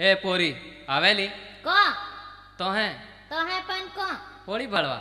ए पोरी आवेली को तो है पन को पोरी भड़वा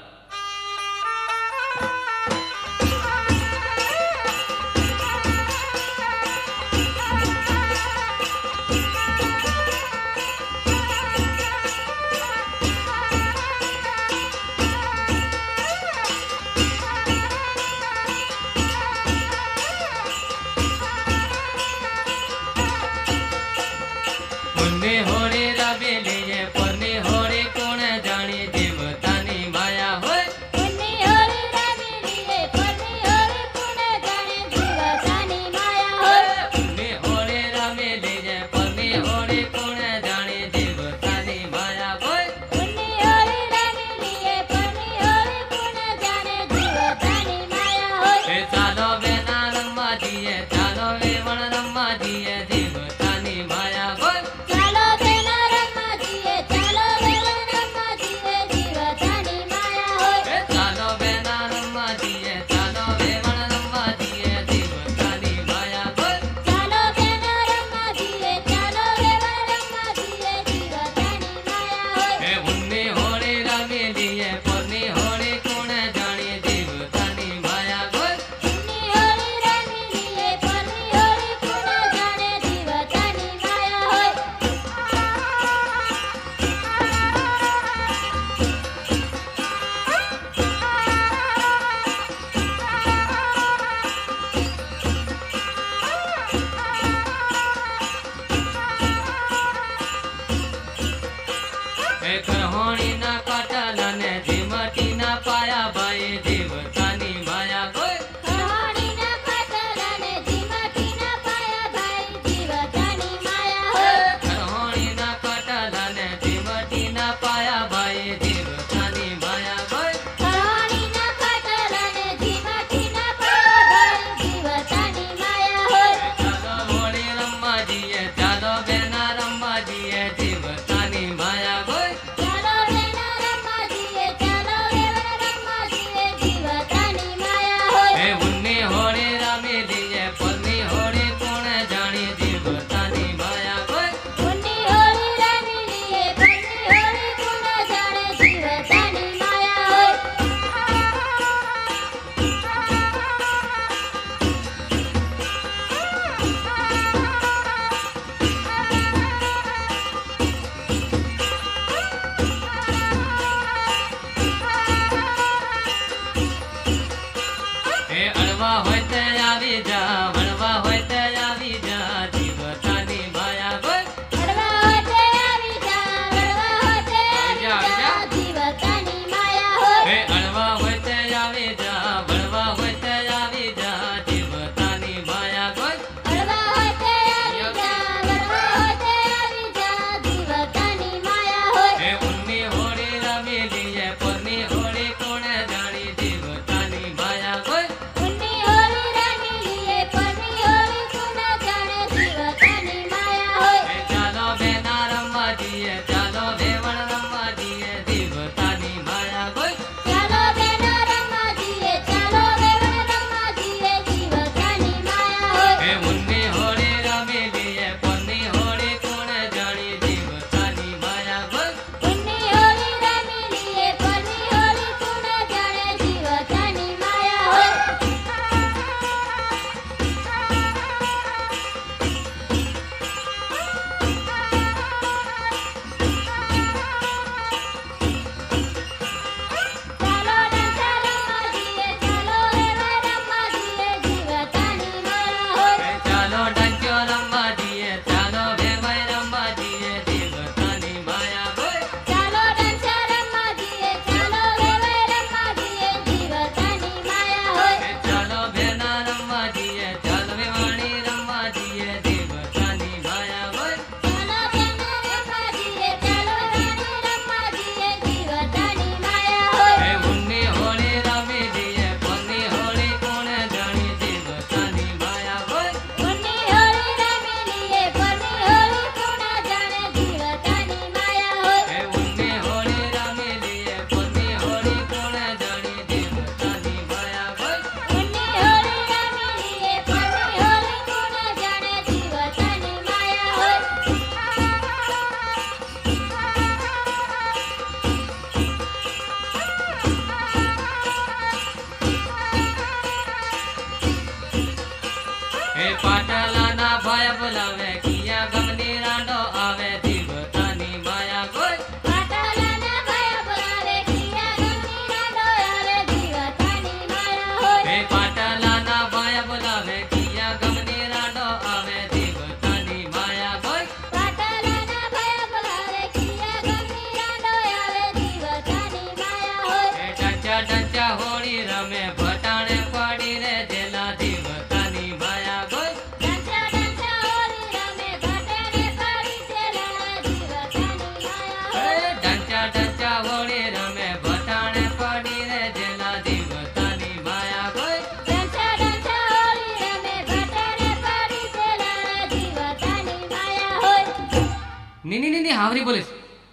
नहीं नहीं नहीं हावरी बोलिस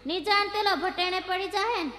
नहीं जानते लो भटेने पड़ी जाहेन।